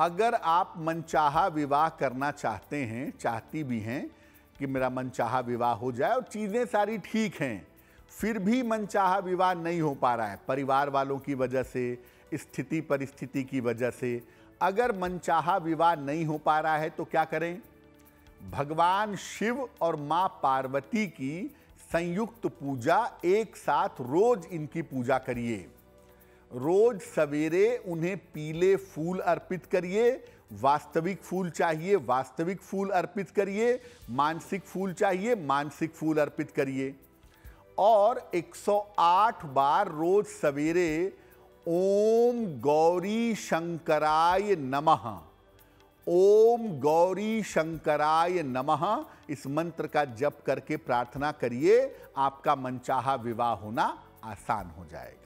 अगर आप मनचाहा विवाह करना चाहते हैं, चाहती भी हैं कि मेरा मनचाहा विवाह हो जाए और चीज़ें सारी ठीक हैं, फिर भी मनचाहा विवाह नहीं हो पा रहा है परिवार वालों की वजह से, स्थिति परिस्थिति की वजह से, अगर मनचाहा विवाह नहीं हो पा रहा है तो क्या करें? भगवान शिव और माँ पार्वती की संयुक्त पूजा, एक साथ रोज इनकी पूजा करिए। रोज सवेरे उन्हें पीले फूल अर्पित करिए। वास्तविक फूल चाहिए वास्तविक फूल अर्पित करिए, मानसिक फूल चाहिए मानसिक फूल अर्पित करिए। और 108 बार रोज सवेरे ओम गौरी शंकराय नमः, ओम गौरी शंकराय नमः, इस मंत्र का जप करके प्रार्थना करिए। आपका मनचाहा विवाह होना आसान हो जाएगा।